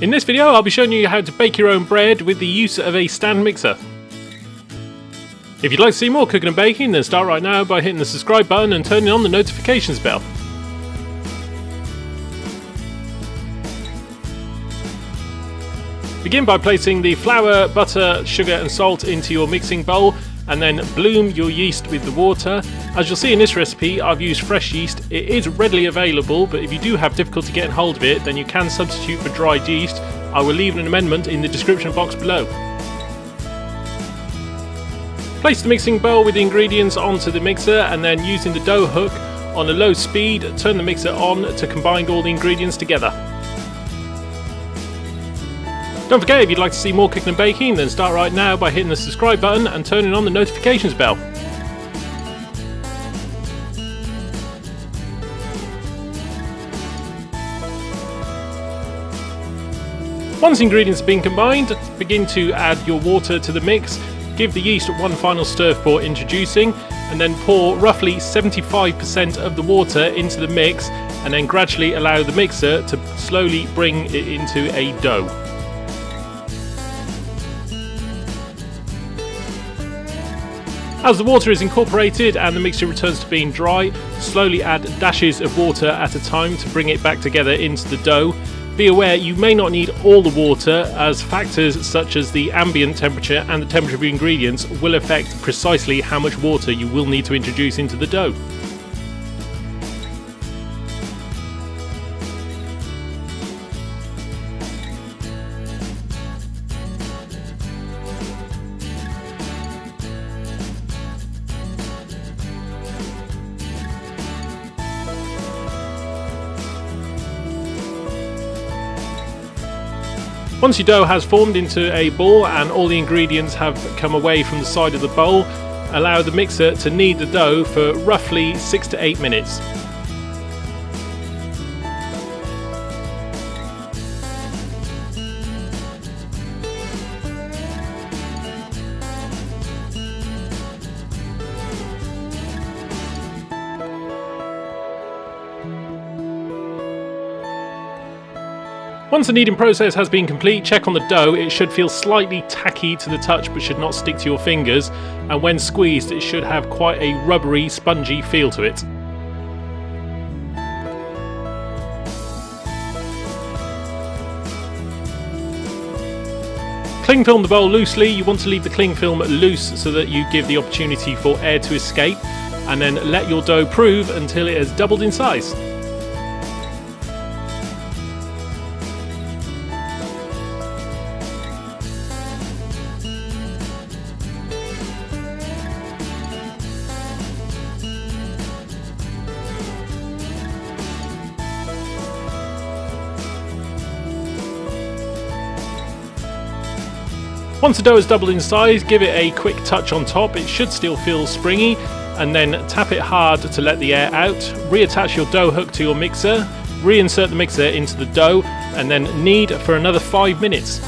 In this video I'll be showing you how to bake your own bread with the use of a stand mixer. If you'd like to see more cooking and baking, then start right now by hitting the subscribe button and turning on the notifications bell. Begin by placing the flour, butter, sugar and salt into your mixing bowl and then bloom your yeast with the water. As you'll see in this recipe, I've used fresh yeast. It is readily available, but if you do have difficulty getting hold of it, then you can substitute for dried yeast. I will leave an amendment in the description box below. Place the mixing bowl with the ingredients onto the mixer and then, using the dough hook on a low speed, turn the mixer on to combine all the ingredients together. Don't forget, if you'd like to see more cooking and baking, then start right now by hitting the subscribe button and turning on the notifications bell. Once ingredients have been combined, begin to add your water to the mix, give the yeast one final stir before introducing, and then pour roughly 75% of the water into the mix, and then gradually allow the mixer to slowly bring it into a dough. As the water is incorporated and the mixture returns to being dry, slowly add dashes of water at a time to bring it back together into the dough. Be aware you may not need all the water, as factors such as the ambient temperature and the temperature of your ingredients will affect precisely how much water you will need to introduce into the dough. Once your dough has formed into a ball and all the ingredients have come away from the side of the bowl, allow the mixer to knead the dough for roughly 6 to 8 minutes. Once the kneading process has been complete, check on the dough. It should feel slightly tacky to the touch but should not stick to your fingers, and when squeezed it should have quite a rubbery, spongy feel to it. Cling film the bowl loosely. You want to leave the cling film loose so that you give the opportunity for air to escape, and then let your dough prove until it has doubled in size. Once the dough is doubled in size, give it a quick touch on top. It should still feel springy, and then tap it hard to let the air out. Reattach your dough hook to your mixer, reinsert the mixer into the dough, and then knead for another 5 minutes.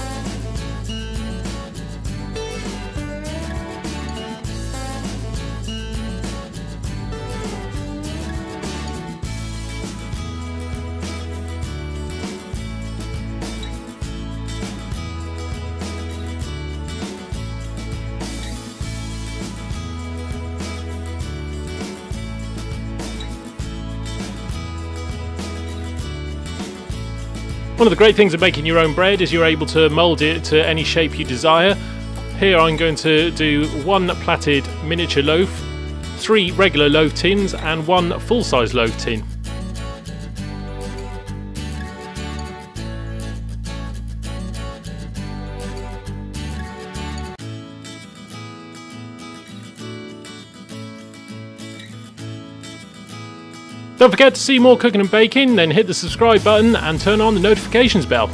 One of the great things of making your own bread is you're able to mould it to any shape you desire. Here I'm going to do 1 platted miniature loaf, 3 regular loaf tins and 1 full-size loaf tin. Don't forget, to see more cooking and baking, then hit the subscribe button and turn on the notifications bell.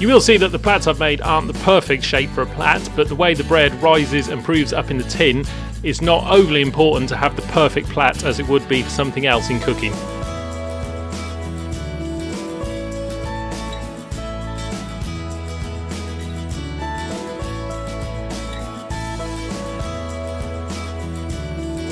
You will see that the plats I've made aren't the perfect shape for a plat, but the way the bread rises and proves up in the tin is not overly important to have the perfect plat as it would be for something else in cooking.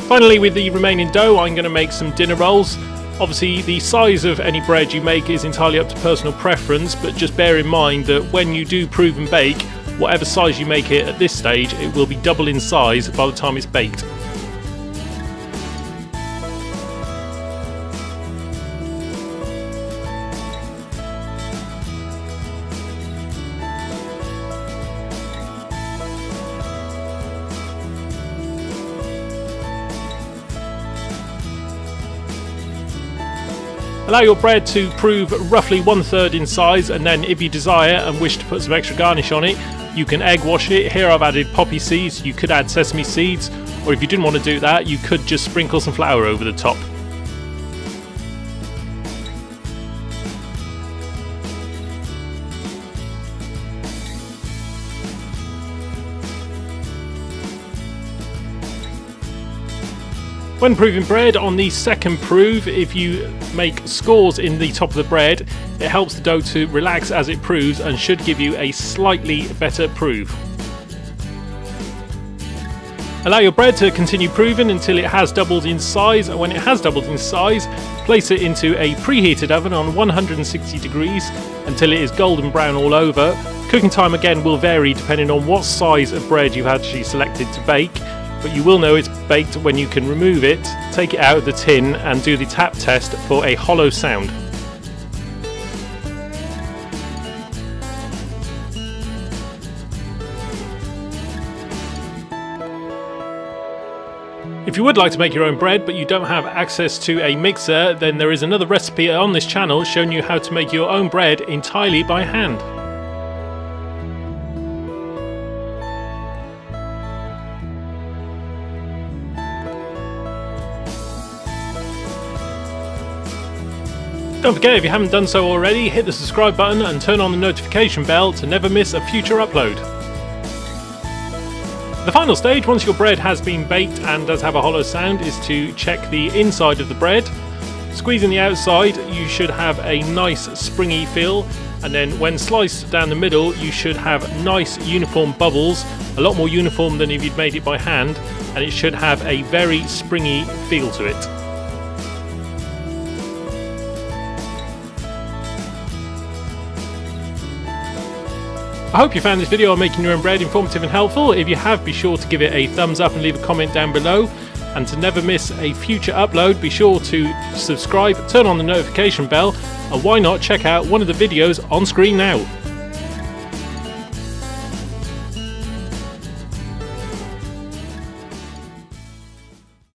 Finally, with the remaining dough, I'm going to make some dinner rolls. Obviously, the size of any bread you make is entirely up to personal preference, but just bear in mind that when you do prove and bake, whatever size you make it at this stage, it will be double in size by the time it's baked. Allow your bread to prove roughly 1/3 in size, and then if you desire and wish to put some extra garnish on it, you can egg wash it. Here I've added poppy seeds, you could add sesame seeds, or if you didn't want to do that, you could just sprinkle some flour over the top. When proving bread on the second prove, if you make scores in the top of the bread, it helps the dough to relax as it proves and should give you a slightly better prove. Allow your bread to continue proving until it has doubled in size, and when it has doubled in size, place it into a preheated oven on 160 degrees until it is golden brown all over. Cooking time again will vary depending on what size of bread you've actually selected to bake. But you will know it's baked when you can remove it, take it out of the tin and do the tap test for a hollow sound. If you would like to make your own bread but you don't have access to a mixer, then there is another recipe on this channel showing you how to make your own bread entirely by hand. Don't forget, if you haven't done so already, hit the subscribe button and turn on the notification bell to never miss a future upload. The final stage, once your bread has been baked and does have a hollow sound, is to check the inside of the bread. Squeezing the outside, you should have a nice springy feel, and then when sliced down the middle, you should have nice uniform bubbles, a lot more uniform than if you'd made it by hand, and it should have a very springy feel to it. I hope you found this video on making your own bread informative and helpful. If you have, be sure to give it a thumbs up and leave a comment down below. And to never miss a future upload, be sure to subscribe, turn on the notification bell, and why not check out one of the videos on screen now.